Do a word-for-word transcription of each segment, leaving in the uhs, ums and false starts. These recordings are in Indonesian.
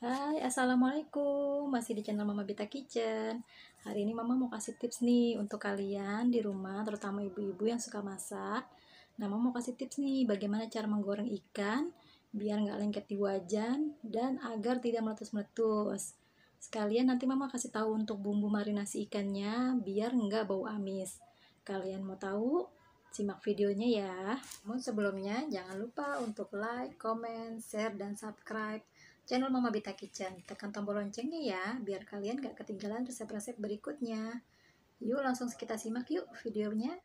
Hai, assalamualaikum, masih di channel Mamabitha Kitchen. Hari ini mama mau kasih tips nih untuk kalian di rumah, terutama ibu-ibu yang suka masak. Nah, mama mau kasih tips nih bagaimana cara menggoreng ikan biar nggak lengket di wajan dan agar tidak meletus-meletus. Sekalian nanti mama kasih tahu untuk bumbu marinasi ikannya biar nggak bau amis. Kalian mau tahu? Simak videonya ya. Namun sebelumnya jangan lupa untuk like, comment, share, dan subscribe channel Mamabitha Kitchen. Tekan tombol loncengnya ya, biar kalian gak ketinggalan resep-resep berikutnya. Yuk langsung kita simak yuk videonya.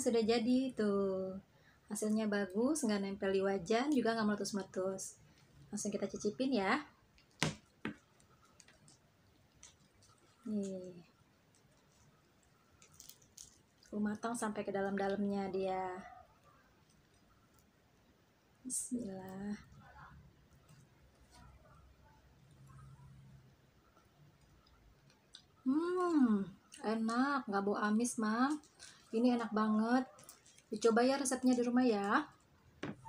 Sudah jadi tuh, hasilnya bagus, nggak nempel di wajan, juga nggak meletus-meletus. Langsung kita cicipin ya. Nih, matang sampai ke dalam-dalamnya dia. Bismillah. Hmm, enak, nggak bau amis, Mam. Ini enak banget. Dicoba ya resepnya di rumah ya.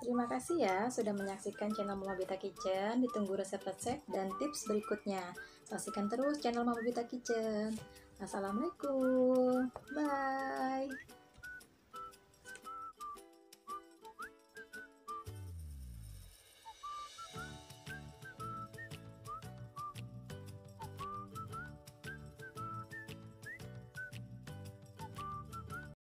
Terima kasih ya sudah menyaksikan channel Mamabitha Kitchen. Ditunggu resep-resep dan tips berikutnya. Saksikan terus channel Mamabitha Kitchen. Assalamualaikum. Bye.